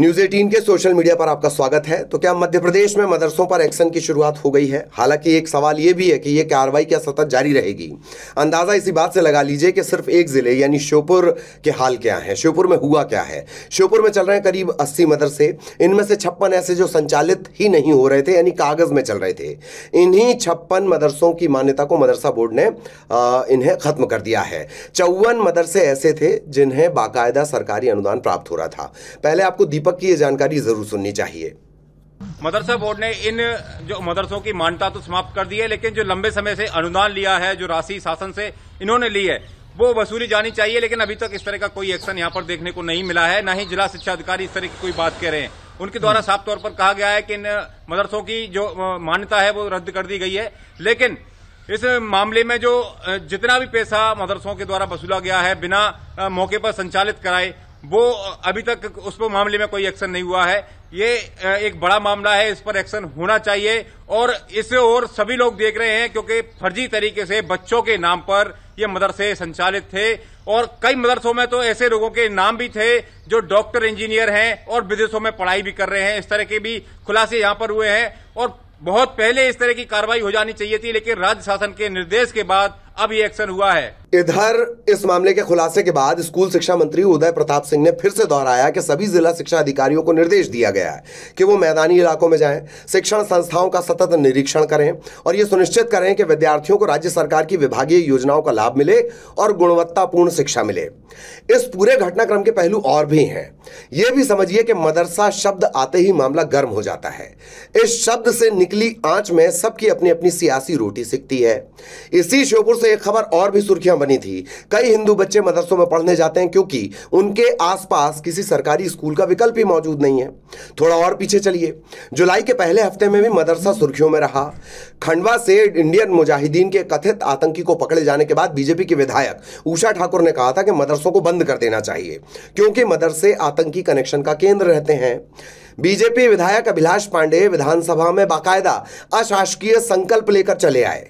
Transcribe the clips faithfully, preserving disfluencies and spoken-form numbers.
News अठारह के social media पर आपका स्वागत है। तो क्या मध्य प्रदेश में मदरसों पर एक्शन की शुरुआत हो गई है? हालांकि एक सवाल ये भी है कि ये कार्रवाई क्या सतत जारी रहेगी। अंदाजा इसी बात से लगा लीजिए कि सिर्फ एक जिले यानी श्योपुर के हाल क्या है, श्योपुर में हुआ क्या है। श्योपुर में चल रहे हैं करीब अस्सी मदरसे, इनमें से छप्पन ऐसे जो संचालित ही नहीं हो रहे थे यानी कागज में चल रहे थे। इन्हीं छप्पन मदरसों की मान्यता को मदरसा बोर्ड ने आ, इन्हें खत्म कर दिया है। चौवन मदरसे ऐसे थे जिन्हें बाकायदा सरकारी अनुदान प्राप्त हो रहा था। पहले आपको दीपक की ये जानकारी जरूर सुननी चाहिए। मदरसा बोर्ड ने इन जो मदरसों की मान्यता तो समाप्त कर दी है, लेकिन जो लंबे समय से अनुदान लिया है, जो राशि शासन से इन्होंने ली है, वो वसूली जानी चाहिए। लेकिन अभी तक इस तरह का कोई एक्शन यहाँ पर देखने को नहीं मिला है, ना ही जिला शिक्षा अधिकारी इस तरह की कोई बात कह रहे हैं। उनके द्वारा साफ तौर पर कहा गया है कि इन मदरसों की जो मान्यता है वो रद्द कर दी गई है। लेकिन इस मामले में जो जितना भी पैसा मदरसों के द्वारा वसूला गया है बिना मौके पर संचालित कराए, वो अभी तक उस पर मामले में कोई एक्शन नहीं हुआ है। ये एक बड़ा मामला है, इस पर एक्शन होना चाहिए। और इसे और सभी लोग देख रहे हैं, क्योंकि फर्जी तरीके से बच्चों के नाम पर ये मदरसे संचालित थे। और कई मदरसों में तो ऐसे लोगों के नाम भी थे जो डॉक्टर इंजीनियर हैं और विदेशों में पढ़ाई भी कर रहे हैं। इस तरह के भी खुलासे यहाँ पर हुए हैं और बहुत पहले इस तरह की कार्रवाई हो जानी चाहिए थी, लेकिन राज्य शासन के निर्देश के बाद अब ये एक्शन हुआ है। इधर इस मामले के खुलासे के बाद स्कूल शिक्षा मंत्री उदय प्रताप सिंह ने फिर से दोहराया कि सभी जिला शिक्षा अधिकारियों को निर्देश दिया गया है कि वो मैदानी इलाकों में जाएं, शिक्षण संस्थाओं का सतत निरीक्षण करें और ये सुनिश्चित करें कि विद्यार्थियों को राज्य सरकार की विभागीय योजनाओं का लाभ मिले और गुणवत्तापूर्ण शिक्षा मिले। इस पूरे घटनाक्रम के पहलू और भी हैं। ये भी समझिए कि मदरसा शब्द आते ही मामला गर्म हो जाता है। इस शब्द से निकली आंच में सबकी अपनी अपनी सियासी रोटी सिकती है। इसी श्योपुर से एक खबर और भी सुर्खियां बनी थी। कई हिंदू बच्चे मदरसों में पढ़ने जाते हैं क्योंकि उनके आसपास किसी सरकारी स्कूल का विकल्प ही मौजूद नहीं है। थोड़ा और पीछे चलिए, जुलाई के पहले हफ्ते में भी मदरसा सुर्खियों में रहा। खंडवा से इंडियन मुजाहिदीन के कथित आतंकी को पकड़े जाने के बाद बीजेपी के विधायक उषा ठाकुर ने कहा था कि मदरसों को बंद कर देना चाहिए क्योंकि मदरसे आतंकी कनेक्शन का केंद्र रहते हैं। बीजेपी विधायक अभिलाष पांडे विधानसभा में बाकायदा अशासकीय संकल्प लेकर चले आए।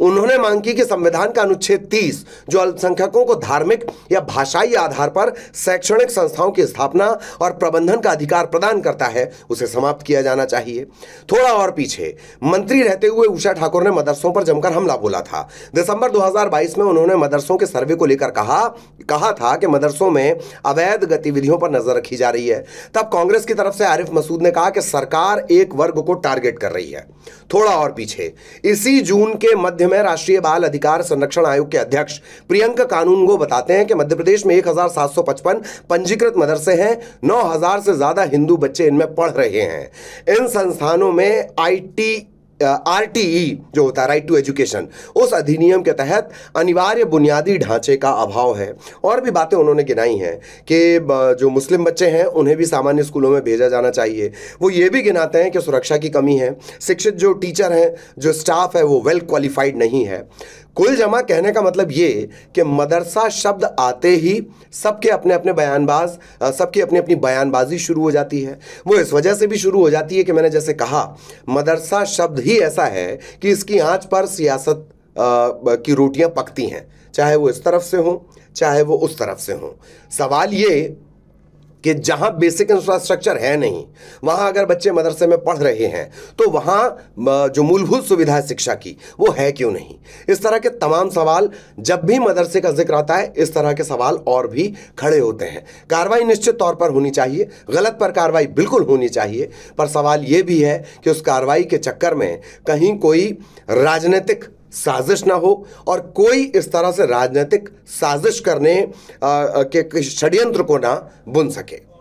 उन्होंने मांग की कि संविधान का अनुच्छेद तीस जो अल्पसंख्यकों को धार्मिक या भाषाई आधार पर शैक्षणिक संस्थाओं की स्थापना और प्रबंधन का अधिकार प्रदान करता है, उसे समाप्त किया जाना चाहिए। थोड़ा और पीछे मंत्री रहते हुए उषा ठाकुर ने मदरसों पर जमकर हमला बोला था। दिसंबर दो हज़ार बाईस में उन्होंने मदरसों के सर्वे को लेकर कहा कहा था कि मदरसों में अवैध गतिविधियों पर नजर रखी जा रही है। तब कांग्रेस की तरफ से आरिफ मसूद ने कहा कि सरकार एक वर्ग को टारगेट कर रही है। थोड़ा और पीछे इसी जून के मध्य में राष्ट्रीय बाल अधिकार संरक्षण आयोग के अध्यक्ष प्रियंका कानूनगो बताते हैं कि मध्य प्रदेश में एक हज़ार सात सौ पचपन पंजीकृत मदरसे हैं, नौ हज़ार से ज्यादा हिंदू बच्चे इनमें पढ़ रहे हैं। इन संस्थानों में आईटी आरटीई जो होता है राइट टू एजुकेशन, उस अधिनियम के तहत अनिवार्य बुनियादी ढांचे का अभाव है। और भी बातें उन्होंने गिनाई हैं कि जो मुस्लिम बच्चे हैं उन्हें भी सामान्य स्कूलों में भेजा जाना चाहिए। वो ये भी गिनाते हैं कि सुरक्षा की कमी है, शिक्षित जो टीचर हैं, जो स्टाफ है वो वेल क्वालिफाइड नहीं है। कुल जमा कहने का मतलब ये कि मदरसा शब्द आते ही सबके अपने अपने बयानबाज सबकी अपनी अपनी बयानबाजी शुरू हो जाती है। वो इस वजह से भी शुरू हो जाती है कि मैंने जैसे कहा, मदरसा शब्द ही ऐसा है कि इसकी आंच पर सियासत आ, की रोटियां पकती हैं, चाहे वो इस तरफ से हों चाहे वो उस तरफ से हों। सवाल ये कि जहां बेसिक इंफ्रास्ट्रक्चर है नहीं, वहां अगर बच्चे मदरसे में पढ़ रहे हैं तो वहां जो मूलभूत सुविधा है शिक्षा की, वो है क्यों नहीं? इस तरह के तमाम सवाल जब भी मदरसे का जिक्र आता है, इस तरह के सवाल और भी खड़े होते हैं। कार्रवाई निश्चित तौर पर होनी चाहिए, गलत पर कार्रवाई बिल्कुल होनी चाहिए, पर सवाल ये भी है कि उस कार्रवाई के चक्कर में कहीं कोई राजनीतिक साजिश ना हो और कोई इस तरह से राजनीतिक साजिश करने आ, के षड्यंत्र को ना बुन सके।